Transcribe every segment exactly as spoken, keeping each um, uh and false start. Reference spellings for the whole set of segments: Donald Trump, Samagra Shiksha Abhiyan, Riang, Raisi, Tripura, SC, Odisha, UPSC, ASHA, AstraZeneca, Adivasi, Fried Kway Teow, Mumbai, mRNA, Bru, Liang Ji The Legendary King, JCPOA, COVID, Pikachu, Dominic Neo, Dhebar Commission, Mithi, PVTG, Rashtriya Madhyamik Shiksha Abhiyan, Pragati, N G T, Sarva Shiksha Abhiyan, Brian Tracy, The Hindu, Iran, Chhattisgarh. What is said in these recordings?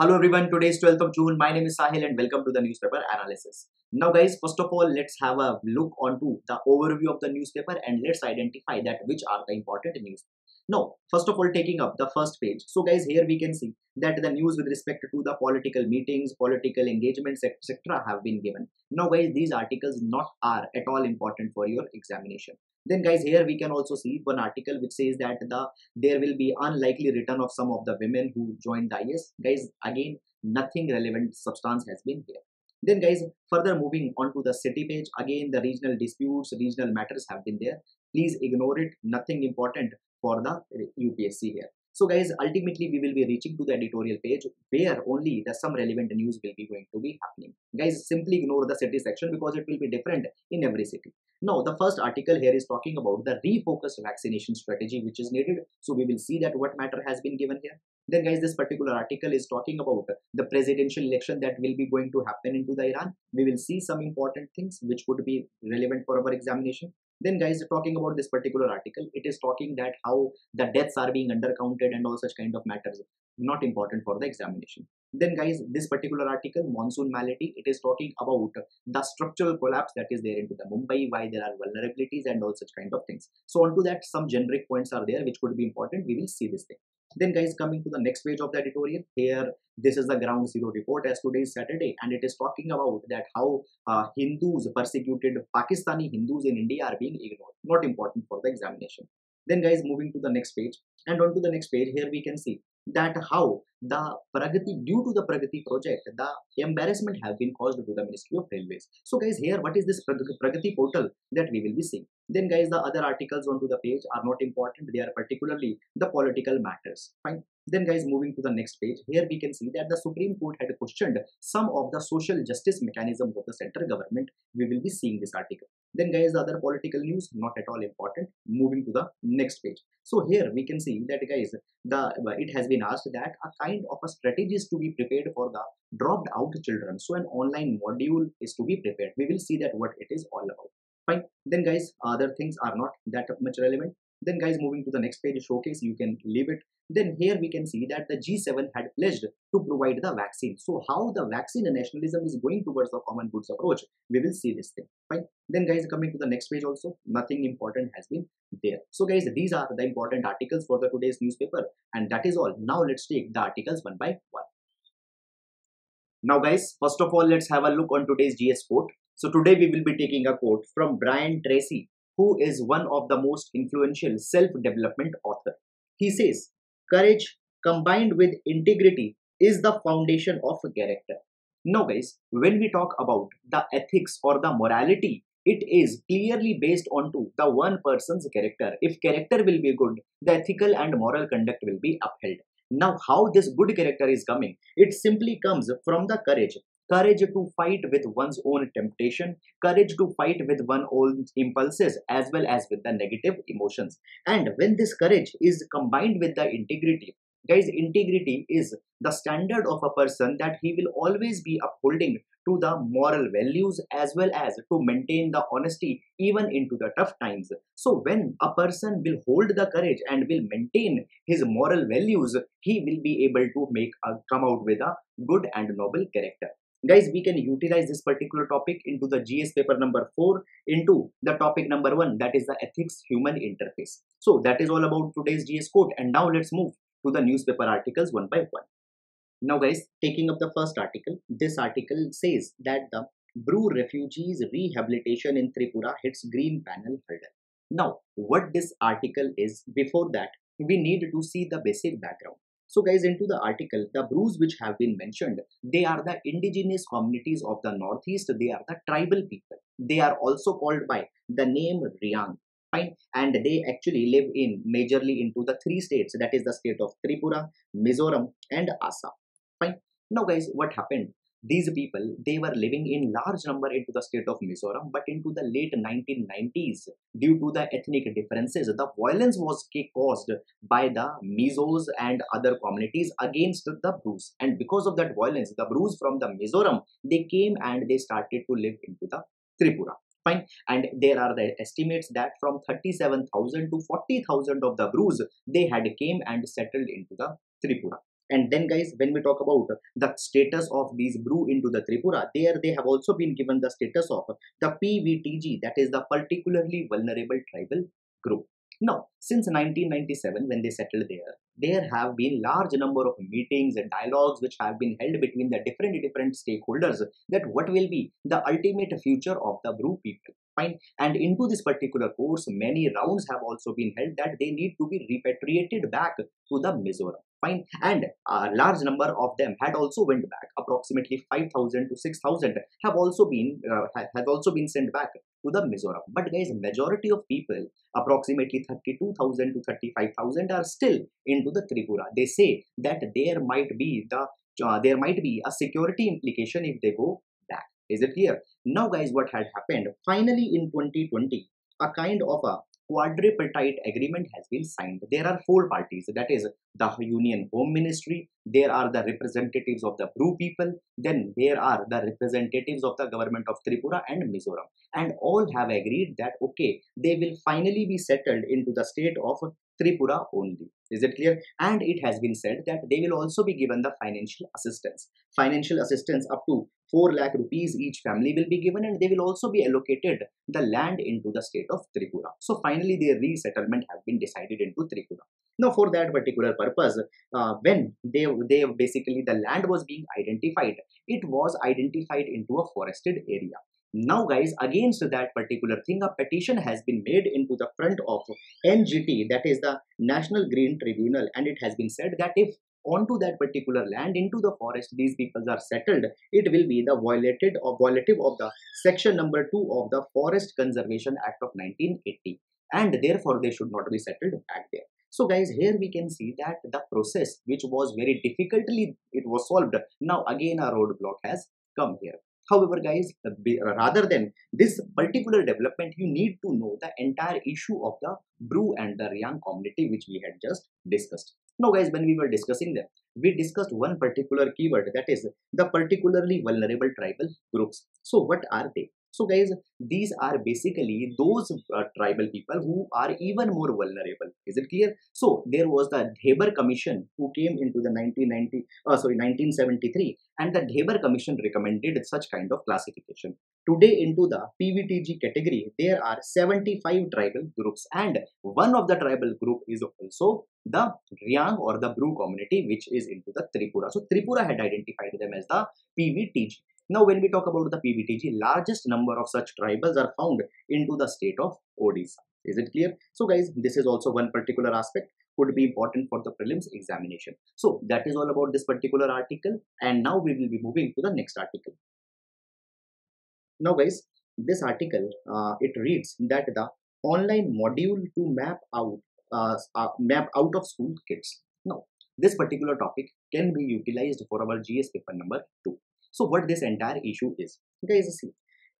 Hello everyone, today is twelfth of June. My name is Sahil and welcome to the newspaper analysis. Now guys, first of all, let's have a look onto the overview of the newspaper and let's identify that which are the important news. Now, first of all, taking up the first page. So guys, here we can see that the news with respect to the political meetings, political engagements, et cetera have been given. Now guys, these articles not are at all important for your examination. Then guys, here we can also see one article which says that the there will be unlikely return of some of the women who joined the I S. Guys, again, nothing relevant substance has been here. Then guys, further moving on to the city page, again the regional disputes, regional matters have been there. Please ignore it, nothing important for the U P S C here. So guys, ultimately we will be reaching to the editorial page where only the some relevant news will be going to be happening. Guys, simply ignore the city section because it will be different in every city. Now, the first article here is talking about the refocused vaccination strategy which is needed. So we will see that what matter has been given here. Then guys, this particular article is talking about the presidential election that will be going to happen into the Iran. We will see some important things which would be relevant for our examination. Then guys, talking about this particular article, it is talking that how the deaths are being undercounted and all such kind of matters, not important for the examination. Then guys, this particular article, monsoon malady, it is talking about the structural collapse that is there into the Mumbai, why there are vulnerabilities and all such kind of things. So onto that, some generic points are there which could be important. We will see this thing. Then guys, coming to the next page of the editorial, here this is the ground zero report as today is Saturday and it is talking about that how uh, Hindus, persecuted Pakistani Hindus in India are being ignored, not important for the examination. Then guys, moving to the next page and on to the next page, here we can see that how the Pragati, due to the Pragati project, the embarrassment have been caused to the Ministry of Railways. So guys, here what is this Pragati portal that we will be seeing. Then guys, the other articles onto the page are not important. They are particularly the political matters. Fine. Then guys, moving to the next page, here we can see that the Supreme Court had questioned some of the social justice mechanisms of the central government. We will be seeing this article. Then guys, the other political news, not at all important. Moving to the next page. So here we can see that guys, the it has been asked that a kind of a strategies to be prepared for the dropped out children. So an online module is to be prepared. We will see that what it is all about. Fine. Then guys, other things are not that much relevant. Then guys, moving to the next page, showcase, you can leave it. Then here we can see that the G seven had pledged to provide the vaccine. So how the vaccine and nationalism is going towards the common goods approach, we will see this thing. Fine. Then guys, coming to the next page also, nothing important has been there. So guys, these are the important articles for the today's newspaper and that is all. Now let's take the articles one by one. Now guys, first of all, let's have a look on today's G S quote. So today we will be taking a quote from Brian Tracy, who is one of the most influential self-development author. He says, courage combined with integrity is the foundation of character. Now guys, when we talk about the ethics or the morality, it is clearly based onto the one person's character. If character will be good, the ethical and moral conduct will be upheld. Now how this good character is coming? It simply comes from the courage. Courage to fight with one's own temptation, courage to fight with one's own impulses as well as with the negative emotions. And when this courage is combined with the integrity, guys, integrity is the standard of a person that he will always be upholding to the moral values as well as to maintain the honesty even into the tough times. So when a person will hold the courage and will maintain his moral values, he will be able to make a, come out with a good and noble character. Guys, we can utilize this particular topic into the G S paper number four into the topic number one, that is the ethics human interface. So that is all about today's G S quote and now let's move to the newspaper articles one by one. Now guys, taking up the first article, this article says that the Bru refugees rehabilitation in Tripura hits green panel hurdle. Now what this article is, before that we need to see the basic background. So guys, into the article, the Brus which have been mentioned, they are the indigenous communities of the Northeast. They are the tribal people. They are also called by the name Riang. Fine. And they actually live in majorly into the three states. That is the state of Tripura, Mizoram and Assam. Fine. Now guys, what happened? These people, they were living in large number into the state of Mizoram, but into the late nineteen nineties, due to the ethnic differences, the violence was caused by the Mizos and other communities against the Brus. And because of that violence, the Brus from the Mizoram, they came and they started to live into the Tripura. Fine. And there are the estimates that from thirty-seven thousand to forty thousand of the Brus, they had came and settled into the Tripura. And then guys, when we talk about the status of these Bru into the Tripura, there they have also been given the status of the P V T G, that is the particularly vulnerable tribal group. Now, since nineteen ninety-seven, when they settled there, there have been large number of meetings and dialogues which have been held between the different different stakeholders that what will be the ultimate future of the Bru people. Fine. And into this particular course, many rounds have also been held that they need to be repatriated back to the Mizoram. Fine. And a large number of them had also went back. Approximately five thousand to six thousand have also been uh, have also been sent back to the Mizoram. But guys, majority of people, approximately thirty-two thousand to thirty-five thousand, are still into the Tripura. They say that there might be the uh, there might be a security implication if they go back. Is it clear? Now, guys, what had happened? Finally, in twenty twenty, a kind of a quadripartite agreement has been signed. There are four parties, that is the Union Home Ministry, there are the representatives of the Bru people, then there are the representatives of the government of Tripura and Mizoram, and all have agreed that okay, they will finally be settled into the state of Tripura only. Is it clear? And it has been said that they will also be given the financial assistance. Financial assistance up to four lakh rupees each family will be given, and they will also be allocated the land into the state of Tripura. So finally their resettlement have been decided into Tripura. Now for that particular purpose, uh, when they, they basically the land was being identified, it was identified into a forested area. Now guys, against that particular thing, a petition has been made into the front of N G T, that is the National Green Tribunal, and it has been said that if onto that particular land, into the forest, these people are settled, it will be the violated or violative of the section number two of the Forest Conservation Act of nineteen eighty, and therefore they should not be settled back there. So guys, here we can see that the process which was very difficultly, it was solved. Now again a roadblock has come here. However, guys, rather than this particular development, you need to know the entire issue of the Bru and the Riang community, which we had just discussed. Now, guys, when we were discussing them, we discussed one particular keyword, that is the particularly vulnerable tribal groups. So, what are they? So, guys, these are basically those uh, tribal people who are even more vulnerable. Is it clear? So, there was the Dhebar Commission who came into the nineteen ninety, uh, sorry, nineteen seventy-three, and the Dhebar Commission recommended such kind of classification. Today, into the P V T G category, there are seventy-five tribal groups, and one of the tribal group is also the Riang or the Bru community, which is into the Tripura. So, Tripura had identified them as the P V T G. Now, when we talk about the P V T G, largest number of such tribals are found into the state of Odisha. Is it clear? So, guys, this is also one particular aspect could be important for the prelims examination. So, that is all about this particular article. And now we will be moving to the next article. Now, guys, this article, uh, it reads that the online module to map out, uh, uh, map out of school kids. Now, this particular topic can be utilized for our G S paper number two. So what this entire issue is, guys, see,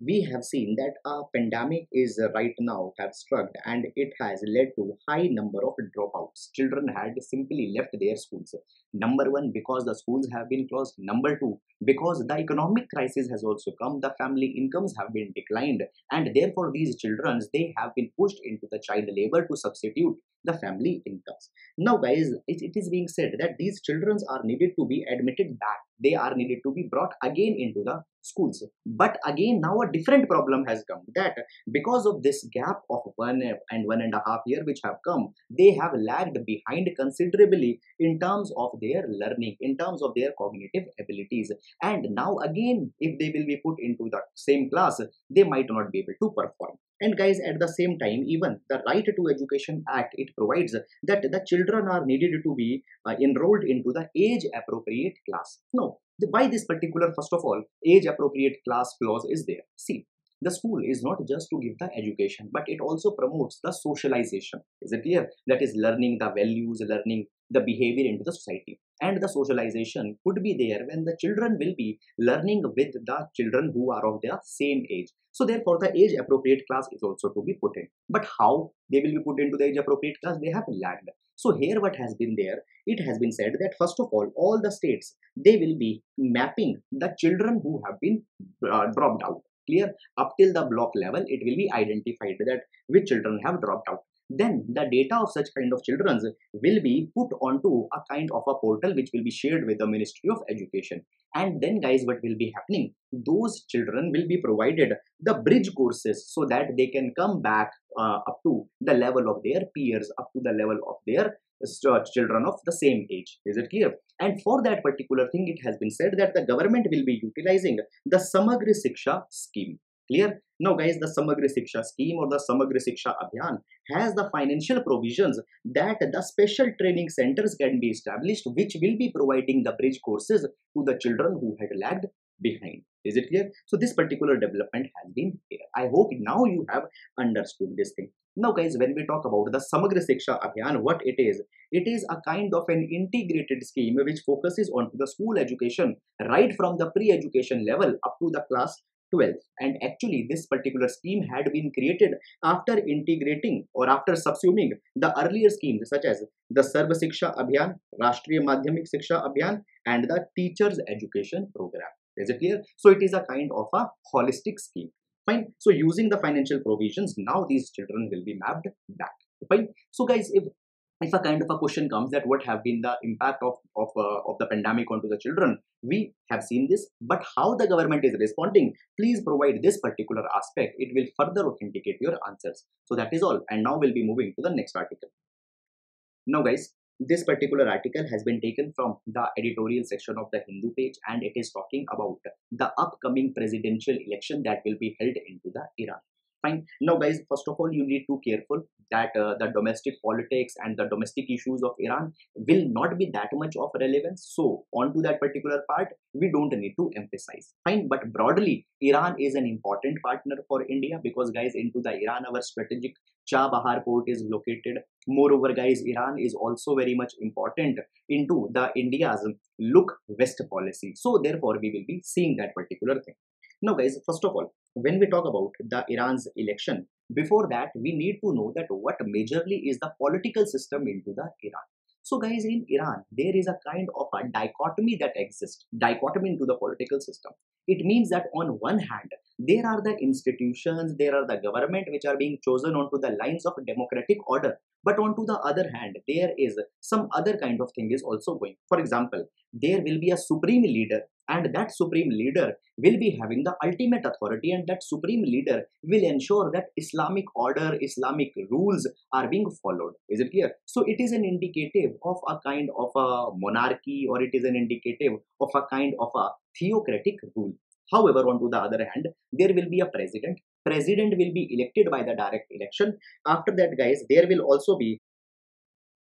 we have seen that a pandemic is right now have struck, and it has led to high number of dropouts. Children had simply left their schools. Number one, because the schools have been closed. Number two, because the economic crisis has also come, the family incomes have been declined, and therefore these children, they have been pushed into the child labor to substitute the family incomes. Now guys, it, it is being said that these children are needed to be admitted back. They are needed to be brought again into the schools. But again, now a different problem has come, that because of this gap of one and one and a half year which have come, they have lagged behind considerably in terms of their learning, in terms of their cognitive abilities. And now again, if they will be put into the same class, they might not be able to perform. And guys, at the same time, even the Right to Education Act, it provides that the children are needed to be uh, enrolled into the age-appropriate class. Now, why this particular, first of all, age-appropriate class clause is there? See, the school is not just to give the education, but it also promotes the socialization. Is it clear? That is learning the values, learning the behavior into the society. And the socialization could be there when the children will be learning with the children who are of their same age. So therefore, the age-appropriate class is also to be put in. But how they will be put into the age-appropriate class? They have lagged. So here what has been there, it has been said that first of all, all the states, they will be mapping the children who have been uh, dropped out. Clear? Up till the block level, it will be identified that which children have dropped out. then the data of such kind of children will be put onto a kind of a portal which will be shared with the Ministry of Education. And then guys, what will be happening? Those children will be provided the bridge courses so that they can come back uh, up to the level of their peers, up to the level of their children of the same age. Is it clear? And for that particular thing, it has been said that the government will be utilizing the Samagra Shiksha scheme. Clear? Now guys, the Samagra Shiksha scheme or the Samagra Shiksha Abhiyan has the financial provisions that the special training centers can be established which will be providing the bridge courses to the children who had lagged behind. Is it clear? So this particular development has been here. I hope now you have understood this thing. Now guys, when we talk about the Samagra Shiksha Abhiyan, what it is? It is a kind of an integrated scheme which focuses on the school education right from the pre-education level up to the class twelve. And actually this particular scheme had been created after integrating or after subsuming the earlier schemes such as the Sarva Shiksha Abhiyan, Rashtriya Madhyamik Shiksha Abhiyan and the Teachers Education Program. Is it clear? So it is a kind of a holistic scheme. Fine. So using the financial provisions, now these children will be mapped back. Fine. So guys, if If a kind of a question comes that what have been the impact of, of, uh, of the pandemic onto the children, we have seen this, but how the government is responding, please provide this particular aspect. It will further authenticate your answers. So that is all. And now we'll be moving to the next article. Now guys, this particular article has been taken from the editorial section of the Hindu page and it is talking about the upcoming presidential election that will be held into the Iran. Fine. Now guys, first of all, you need to be careful that uh, the domestic politics and the domestic issues of Iran will not be that much of relevance. So on to that particular part, we don't need to emphasize. Fine. But broadly, Iran is an important partner for India because guys, into the Iran, our strategic Chabahar port is located. Moreover, guys, Iran is also very much important into the India's look west policy. So therefore, we will be seeing that particular thing. Now guys, first of all, when we talk about the Iran's election, before that, we need to know that what majorly is the political system into the Iran. So guys, in Iran, there is a kind of a dichotomy that exists, dichotomy into the political system. It means that on one hand, there are the institutions, there are the government which are being chosen onto the lines of democratic order. But onto the other hand, there is some other kind of thing is also going. For example, there will be a supreme leader and that supreme leader will be having the ultimate authority and that supreme leader will ensure that Islamic order, Islamic rules are being followed. Is it clear? So it is an indicative of a kind of a monarchy or it is an indicative of a kind of a theocratic rule. However, onto the other hand, there will be a president. President will be elected by the direct election. After that, guys, there will also be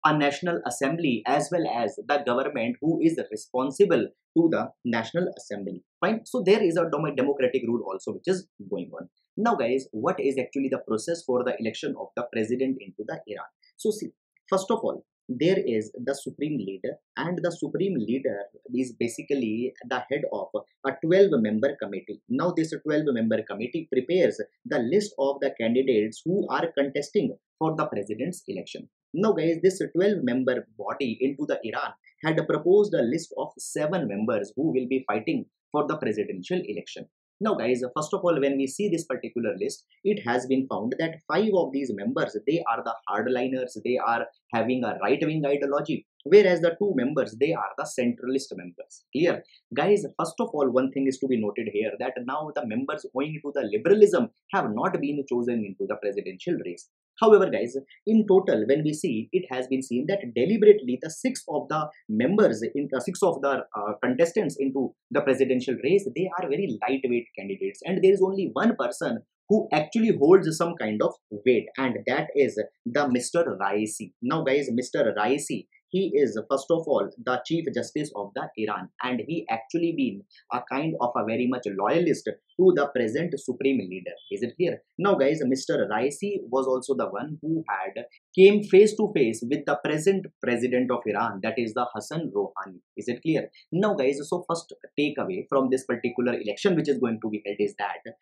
a national assembly as well as the government who is responsible to the national assembly. Fine. So there is a democratic rule also which is going on. Now, guys, what is actually the process for the election of the president into the Iran? So see, first of all, there is the supreme leader and the supreme leader is basically the head of a twelve member committee. Now this twelve member committee prepares the list of the candidates who are contesting for the president's election. Now guys, this twelve member body into the Iran had proposed a list of seven members who will be fighting for the presidential election. Now guys, first of all, when we see this particular list, it has been found that five of these members, they are the hardliners, they are having a right-wing ideology, whereas the two members, they are the centralist members. Clear? Guys, first of all, one thing is to be noted here that now the members owing to the liberalism have not been chosen into the presidential race. However, guys, in total, when we see, it has been seen that deliberately the six of the members, in the six of the uh, contestants into the presidential race, they are very lightweight candidates. And there is only one person who actually holds some kind of weight, and that is the Mister Raisi. Now, guys, Mister Raisi, he is, first of all, the Chief Justice of the Iran, and he actually been a kind of a very much loyalist to the present supreme leader. Is it clear? Now, guys, Mister Raisi was also the one who had came face to face with the present president of Iran, that is the Hassan Rouhani. Is it clear? Now, guys, so first takeaway from this particular election which is going to be held is that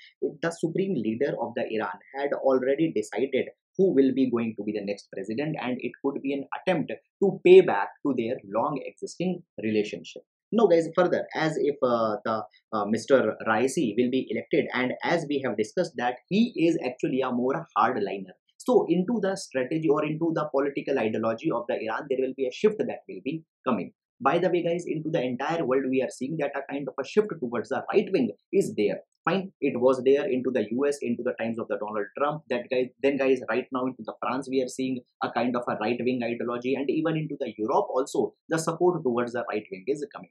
the supreme leader of the Iran had already decided who will be going to be the next president, and it could be an attempt to pay back to their long existing relationship. Now guys, further, as if uh, the uh, Mister Raisi will be elected, and as we have discussed that he is actually a more hardliner. So into the strategy or into the political ideology of the Iran, there will be a shift that will be coming. By the way, guys, into the entire world, we are seeing that a kind of a shift towards the right wing is there. Fine, it was there into the U S, into the times of the Donald Trump. That guys, then guys, right now into the France, we are seeing a kind of a right wing ideology, and even into the Europe also, the support towards the right wing is coming.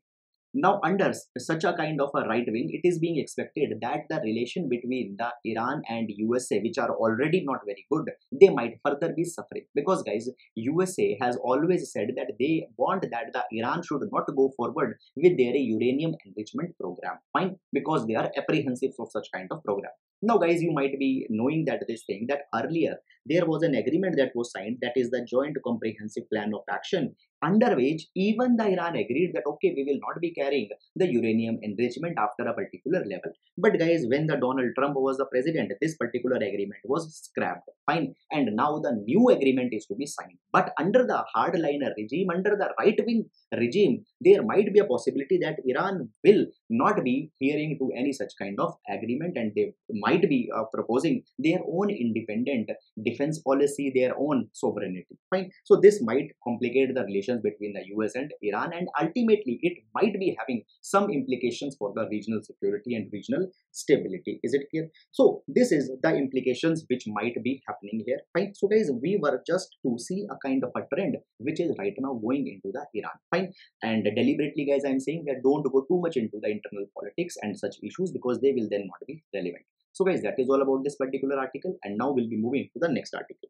Now, under such a kind of a right wing, it is being expected that the relation between the Iran and U S A, which are already not very good, they might further be suffering. Because guys, U S A has always said that they want that the Iran should not go forward with their uranium enrichment program. Fine, because they are apprehensive of such kind of program. Now guys, you might be knowing that this thing that earlier there was an agreement that was signed, that is the Joint Comprehensive Plan of Action, under which even the Iran agreed that okay, we will not be carrying the uranium enrichment after a particular level. But guys, when the Donald Trump was the president, this particular agreement was scrapped. Fine, and now the new agreement is to be signed. But under the hardliner regime, under the right-wing regime, there might be a possibility that Iran will not be adhering to any such kind of agreement, and they might be uh, proposing their own independent defense policy, their own sovereignty. Fine, so this might complicate the relation between the U S and Iran, and ultimately it might be having some implications for the regional security and regional stability. Is it clear? So this is the implications which might be happening here. Fine. So guys, we were just to see a kind of a trend which is right now going into the Iran. Fine. And deliberately guys, I am saying that don't go too much into the internal politics and such issues, because they will then not be relevant. So guys, that is all about this particular article, and now we'll be moving to the next article.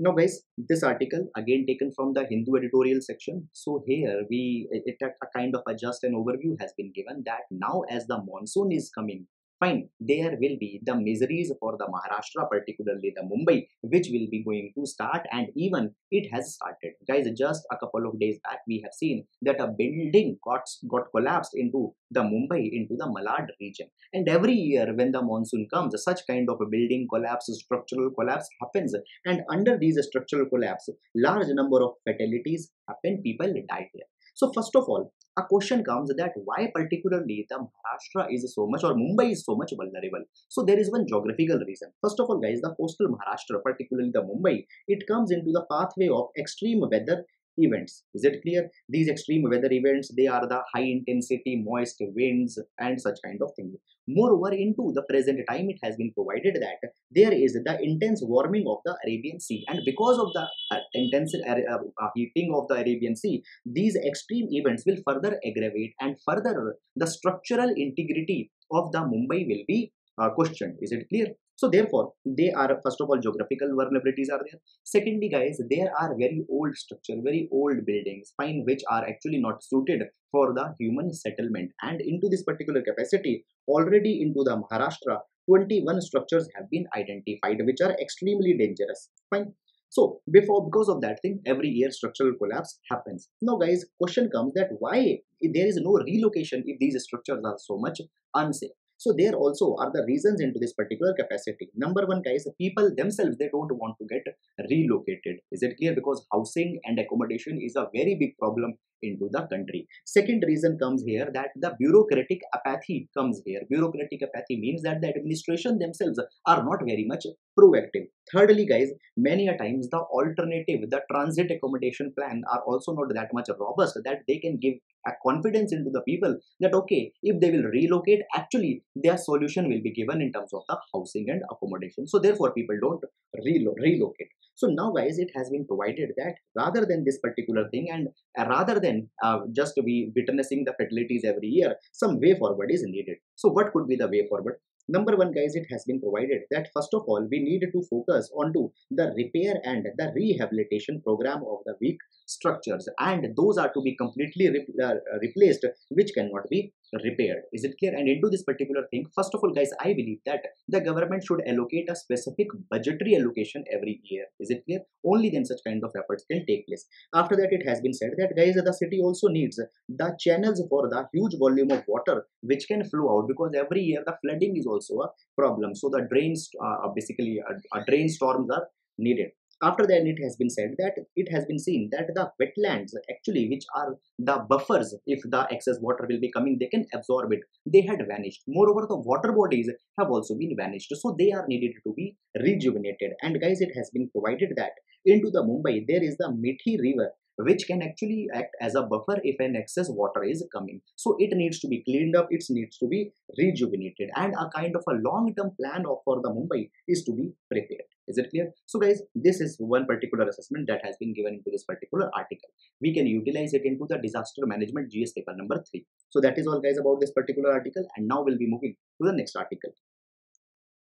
Now guys, this article again taken from the Hindu editorial section. So here we, it at a kind of a just an overview has been given that now as the monsoon is coming, fine, there will be the miseries for the Maharashtra, particularly the Mumbai, which will be going to start, and even it has started. Guys, just a couple of days back, we have seen that a building got, got collapsed into the Mumbai, into the Malad region. And every year when the monsoon comes, such kind of a building collapse, structural collapse happens. And under these structural collapse, large number of fatalities happen, people die there. So first of all, a question comes that why particularly the Maharashtra is so much, or Mumbai is so much vulnerable. So there is one geographical reason. First of all guys, the coastal Maharashtra, particularly the Mumbai, it comes into the pathway of extreme weather events. Is it clear? These extreme weather events, they are the high intensity, moist winds and such kind of things. Moreover, into the present time, it has been provided that there is the intense warming of the Arabian Sea, and because of the uh, intense uh, uh, heating of the Arabian Sea, these extreme events will further aggravate, and further the structural integrity of the Mumbai will be uh, questioned. Is it clear? So therefore, they are, first of all, geographical vulnerabilities are there. Secondly, guys, there are very old structure, very old buildings, fine, which are actually not suited for the human settlement. And into this particular capacity, already into the Maharashtra, twenty-one structures have been identified, which are extremely dangerous. Fine. So before, because of that thing, every year structural collapse happens. Now guys, question comes that why there is no relocation if these structures are so much unsafe. So there also are the reasons into this particular capacity. Number one guys, people themselves, they don't want to get relocated. Is it clear? Because housing and accommodation is a very big problem into the country. Second reason comes here that the bureaucratic apathy comes here. Bureaucratic apathy means that the administration themselves are not very much proactive. Thirdly guys, many a times the alternative, the transit accommodation plan are also not that much robust that they can give a confidence into the people that okay, if they will relocate, actually their solution will be given in terms of the housing and accommodation. So therefore people don't relo relocate. So now guys, it has been provided that rather than this particular thing, and uh, rather than uh, just to be witnessing the fatalities every year, some way forward is needed. So what could be the way forward? Number one guys, it has been provided that first of all, we need to focus on to the repair and the rehabilitation program of the weak structures, and those are to be completely re uh, replaced which cannot be repaired. Is it clear? And into this particular thing, first of all guys, I believe that the government should allocate a specific budgetary allocation every year. Is it clear? Only then such kind of efforts can take place. After that, it has been said that guys, the city also needs the channels for the huge volume of water which can flow out, because every year the flooding is also a problem. So the drains, uh, basically uh, drain storms are needed. After that, it has been said that it has been seen that the wetlands actually, which are the buffers, if the excess water will be coming, they can absorb it. They had vanished. Moreover, the water bodies have also been vanished. So they are needed to be rejuvenated. And guys, it has been provided that into the Mumbai, there is the Mithi river, which can actually act as a buffer if an excess water is coming. So it needs to be cleaned up, it needs to be rejuvenated, and a kind of a long-term plan of, for the Mumbai is to be prepared. Is it clear? So guys, this is one particular assessment that has been given into this particular article. We can utilize it into the disaster management G S paper number three. So that is all guys about this particular article, and now we'll be moving to the next article.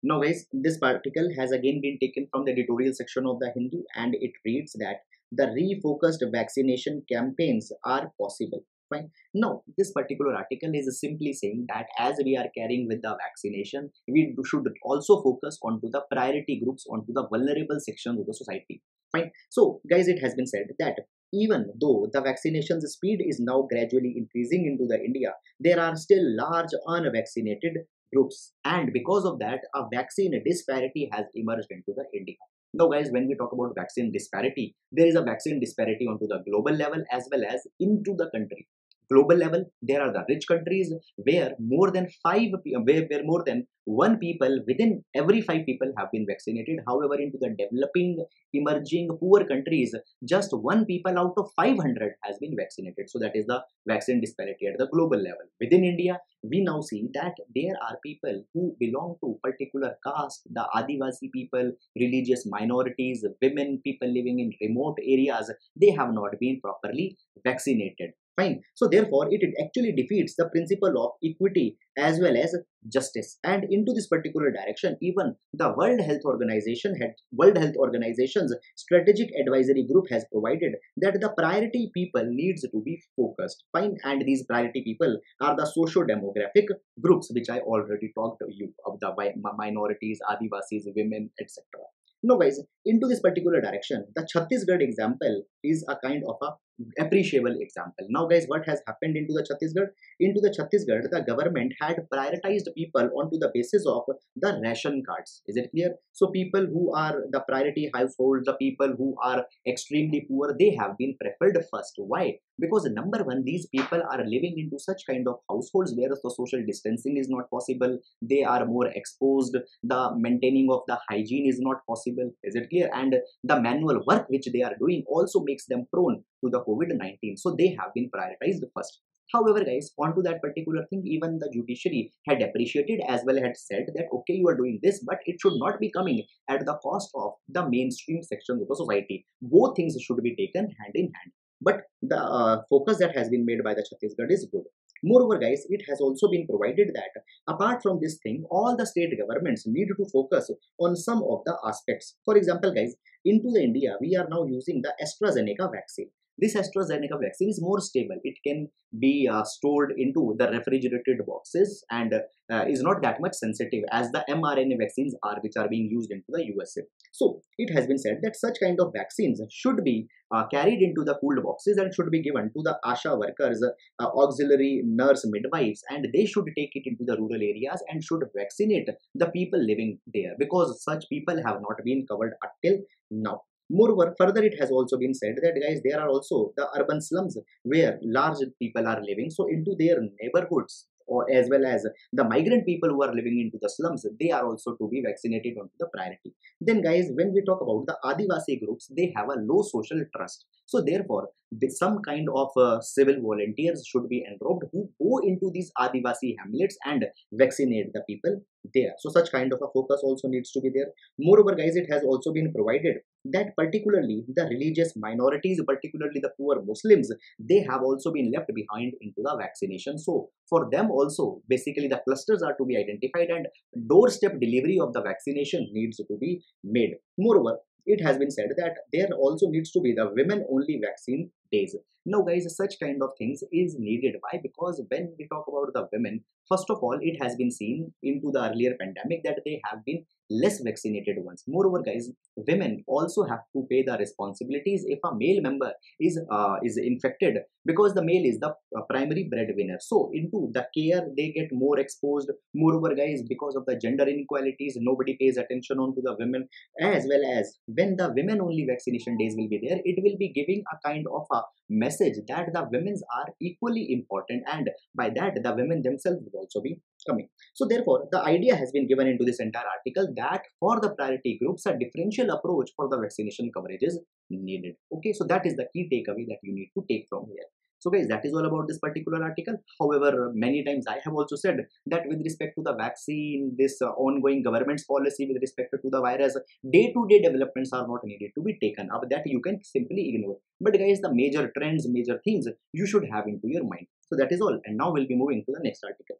Now guys, this article has again been taken from the editorial section of The Hindu, and it reads that the refocused vaccination campaigns are possible. Fine. Now, this particular article is simply saying that as we are carrying with the vaccination, we should also focus onto the priority groups, onto the vulnerable sections of the society. Fine. So, guys, it has been said that even though the vaccination speed is now gradually increasing into the India, there are still large unvaccinated groups, and because of that, a vaccine disparity has emerged into the India. Now guys, when we talk about vaccine disparity, there is a vaccine disparity onto the global level as well as into the country. Global level, there are the rich countries where more than five, where, where more than one people within every five people have been vaccinated. However, into the developing, emerging, poor countries, just one people out of five hundred has been vaccinated. So that is the vaccine disparity at the global level. Within India, we now see that there are people who belong to particular caste, the Adivasi people, religious minorities, women, people living in remote areas, they have not been properly vaccinated. Fine. So therefore, it actually defeats the principle of equity as well as justice. And into this particular direction, even the World Health Organization had World Health Organization's strategic advisory group has provided that the priority people needs to be focused. Fine. And these priority people are the socio-demographic groups, which I already talked to you about, the minorities, Adivasis, women, et cetera. Now guys, into this particular direction, the Chhattisgarh example is a kind of a appreciable example. Now guys, what has happened into the Chhattisgarh? Into the Chhattisgarh, the government had prioritized people onto the basis of the ration cards. Is it clear? So people who are the priority household, the people who are extremely poor, they have been preferred first. Why? Because number one, these people are living into such kind of households where the social distancing is not possible. They are more exposed. The maintaining of the hygiene is not possible. Is it clear? And the manual work which they are doing also makes them prone to the COVID nineteen. So they have been prioritized first. However, guys, onto that particular thing, even the judiciary had appreciated as well, had said that, okay, you are doing this, but it should not be coming at the cost of the mainstream sections of the society. Both things should be taken hand in hand. But the uh, focus that has been made by the Chhattisgarh is good. Moreover, guys, it has also been provided that apart from this thing, all the state governments need to focus on some of the aspects. For example, guys, into the India, we are now using the AstraZeneca vaccine. This AstraZeneca vaccine is more stable. It can be uh, stored into the refrigerated boxes and uh, is not that much sensitive as the mRNA vaccines are, which are being used into the U S A. So it has been said that such kind of vaccines should be uh, carried into the cooled boxes and should be given to the ASHA workers, uh, auxiliary nurse midwives, and they should take it into the rural areas and should vaccinate the people living there, because such people have not been covered up till now. Moreover, further it has also been said that guys, there are also the urban slums where large people are living. So into their neighborhoods, or as well as the migrant people who are living into the slums, they are also to be vaccinated onto the priority. Then guys, when we talk about the Adivasi groups, they have a low social trust. So therefore, some kind of uh, civil volunteers should be enrolled who go into these Adivasi hamlets and vaccinate the people there. So such kind of a focus also needs to be there. Moreover, guys, it has also been provided that particularly the religious minorities, particularly the poor Muslims, they have also been left behind into the vaccination. So for them also, basically the clusters are to be identified and doorstep delivery of the vaccination needs to be made. Moreover, it has been said that there also needs to be the women-only vaccine days. Now guys, such kind of things is needed. Why? Because when we talk about the women, first of all, it has been seen into the earlier pandemic that they have been less vaccinated ones. Moreover guys, women also have to pay the responsibilities if a male member is uh, is infected, because the male is the primary breadwinner. So into the care they get more exposed. Moreover guys, because of the gender inequalities, nobody pays attention on to the women, as well as when the women only vaccination days will be there, it will be giving a kind of a message that the women's are equally important, and by that the women themselves will also be coming. So therefore the idea has been given into this entire article that for the priority groups a differential approach for the vaccination coverage is needed. Okay, so that is the key takeaway that you need to take from here. So guys, that is all about this particular article. However, many times I have also said that with respect to the vaccine, this uh, ongoing government's policy with respect to the virus, day-to-day developments are not needed to be taken up, that you can simply ignore. But guys, the major trends, major things you should have into your mind. So that is all. And now we'll be moving to the next article.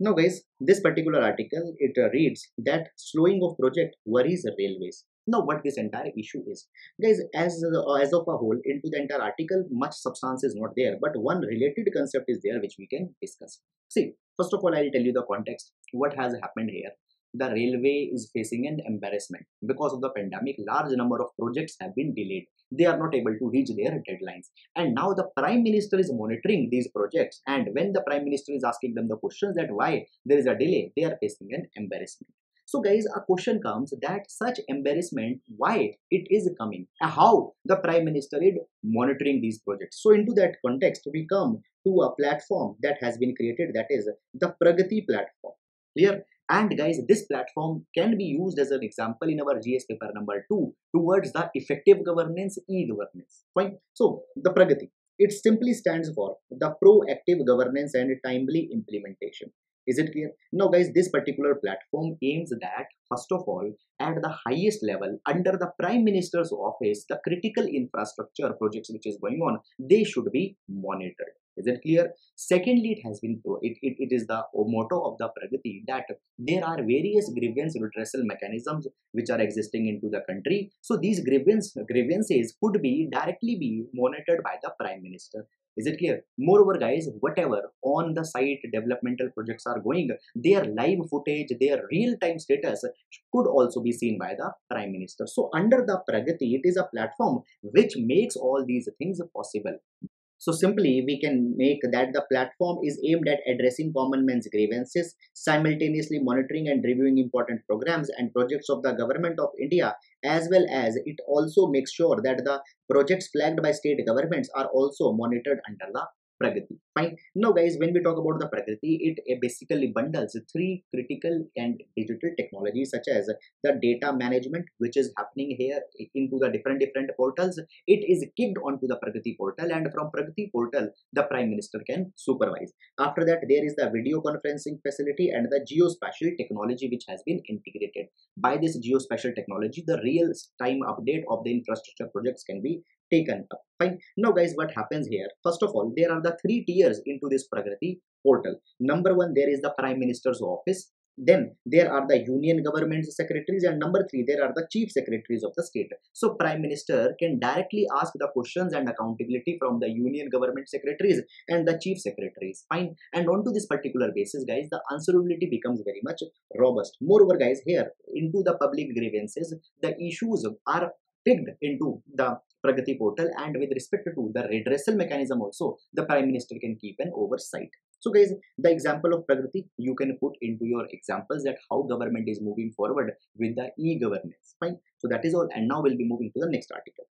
Now guys, this particular article, it uh, reads that slowing of project worries railways. Now what this entire issue is, guys, as uh, as of a whole into the entire article much substance is not there, but one related concept is there which we can discuss. See, first of all, I'll tell you the context what has happened here. The railway is facing an embarrassment because of the pandemic. Large number of projects have been delayed. They are not able to reach their deadlines, and now the Prime Minister is monitoring these projects, and when the Prime Minister is asking them the questions that why there is a delay, they are facing an embarrassment. So guys, a question comes that such embarrassment, why it is coming, how the Prime Minister is monitoring these projects. So into that context, we come to a platform that has been created, that is the Pragati platform. Clear? And guys, this platform can be used as an example in our G S paper number two towards the effective governance, e-governance. Fine. So the Pragati, it simply stands for the proactive governance and timely implementation. Is it clear? Now guys, this particular platform aims that, first of all, at the highest level, under the Prime Minister's office, the critical infrastructure projects which is going on, they should be monitored. Is it clear? Secondly, it has been, it, it, it is the motto of the Pragati that there are various grievance redressal mechanisms which are existing into the country. So these grievance, grievances could be directly be monitored by the Prime Minister. Is it clear? Moreover guys, whatever on the site developmental projects are going, their live footage, their real-time status could also be seen by the Prime Minister. So under the Pragati, it is a platform which makes all these things possible. So simply we can make that the platform is aimed at addressing common men's grievances, simultaneously monitoring and reviewing important programs and projects of the Government of India, as well as it also makes sure that the projects flagged by state governments are also monitored under the Pragati. Fine. Now guys, when we talk about the Pragati, it basically bundles three critical and digital technologies such as the data management which is happening here into the different different portals. It is kicked onto the Pragati portal, and from Pragati portal the Prime Minister can supervise. After that, there is the video conferencing facility and the geospatial technology which has been integrated. By this geospatial technology, the real time update of the infrastructure projects can be taken up. Fine. Now guys, what happens here? First of all, there are the three tiers into this Pragati portal. Number one, there is the Prime Minister's office. Then there are the union government secretaries, and number three, there are the chief secretaries of the state. So Prime Minister can directly ask the questions and accountability from the union government secretaries and the chief secretaries. Fine. And onto this particular basis guys, the answerability becomes very much robust. Moreover guys, here into the public grievances, the issues are picked into the Pragati portal, and with respect to the redressal mechanism also, the Prime Minister can keep an oversight. So guys, the example of Pragati, you can put into your examples that how government is moving forward with the e-governance. Fine. So that is all, and now we'll be moving to the next article.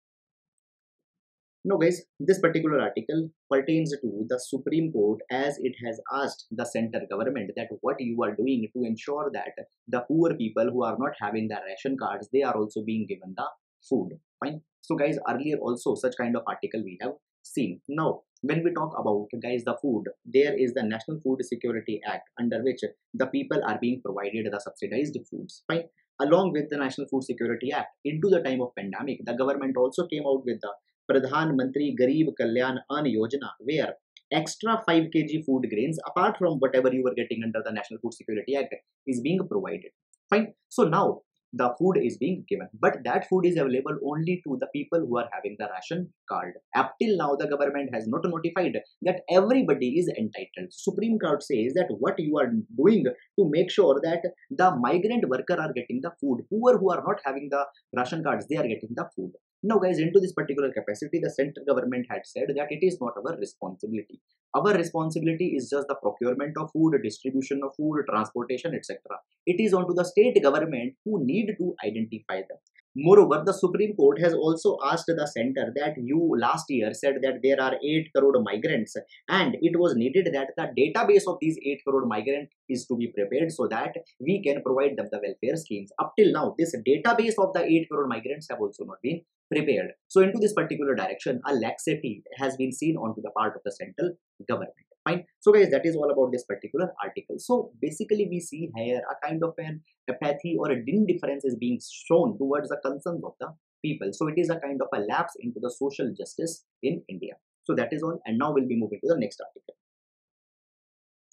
Now guys, this particular article pertains to the Supreme Court, as it has asked the center government that what you are doing to ensure that the poor people who are not having the ration cards, they are also being given the food. Fine. So guys, earlier also such kind of article we have seen. Now when we talk about guys the food, there is the National Food Security Act, under which the people are being provided the subsidized foods. Fine. Along with the National Food Security Act, into the time of pandemic, the government also came out with the Pradhan Mantri Garib Kalyan Ann Yojana, where extra five kilograms food grains apart from whatever you were getting under the National Food Security Act is being provided. Fine. So now the food is being given, but that food is available only to the people who are having the ration card. Up till now, the government has not notified that everybody is entitled. Supreme Court says that what you are doing to make sure that the migrant worker are getting the food, poor who are not having the ration cards, they are getting the food. Now guys, into this particular capacity, the central government had said that it is not our responsibility. Our responsibility is just the procurement of food, distribution of food, transportation, et cetera. It is onto the state government who need to identify them. Moreover, the Supreme Court has also asked the center that you last year said that there are eight crore migrants and it was needed that the database of these eight crore migrants is to be prepared so that we can provide them the welfare schemes. Up till now, this database of the eight crore migrants have also not been prepared. So into this particular direction, a laxity has been seen onto the part of the central government. Fine. So guys, that is all about this particular article. So basically we see here a kind of an apathy or a dim difference is being shown towards the concerns of the people. So it is a kind of a lapse into the social justice in India. So that is all, and now we'll be moving to the next article.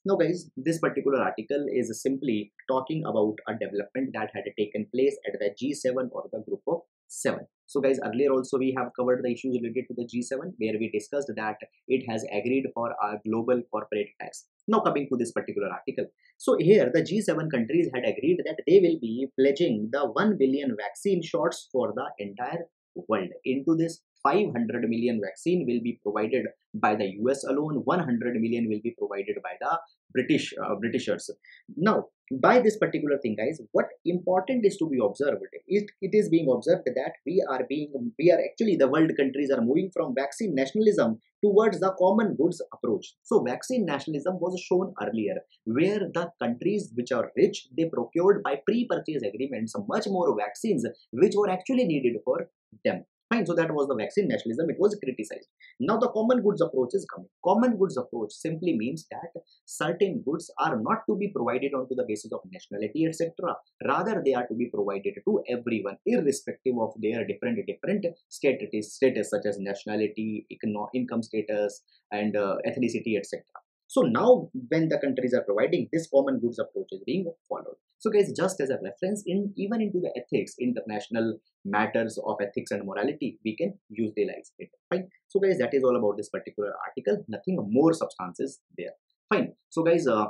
Now guys, this particular article is simply talking about a development that had taken place at the G seven or the group of seven. So guys, earlier also we have covered the issues related to the G seven where we discussed that it has agreed for a global corporate tax. Now coming to this particular article. So here the G seven countries had agreed that they will be pledging the one billion vaccine shots for the entire world. Into this, five hundred million vaccine will be provided by the U S alone, one hundred million will be provided by the British uh, Britishers. Now, by this particular thing, guys, what important is to be observed, it, it is being observed that we are being, we are actually, the world countries are moving from vaccine nationalism towards the common goods approach. So vaccine nationalism was shown earlier, where the countries which are rich, they procured by pre-purchase agreements much more vaccines which were actually needed for them. Fine, so that was the vaccine nationalism, it was criticized. Now the common goods approach is coming. Common goods approach simply means that certain goods are not to be provided onto the basis of nationality, et cetera. Rather, they are to be provided to everyone, irrespective of their different different status, status such as nationality, income status, and uh, ethnicity, et cetera. So now when the countries are providing, this common goods approach is being followed. So guys, just as a reference, in even into the ethics, international matters of ethics and morality, we can utilize it. Fine. So guys, that is all about this particular article. Nothing more substances there. Fine. So guys, uh,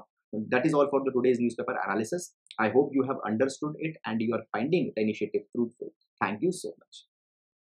that is all for the today's newspaper analysis. I hope you have understood it and you are finding the initiative fruitful. Thank you so much.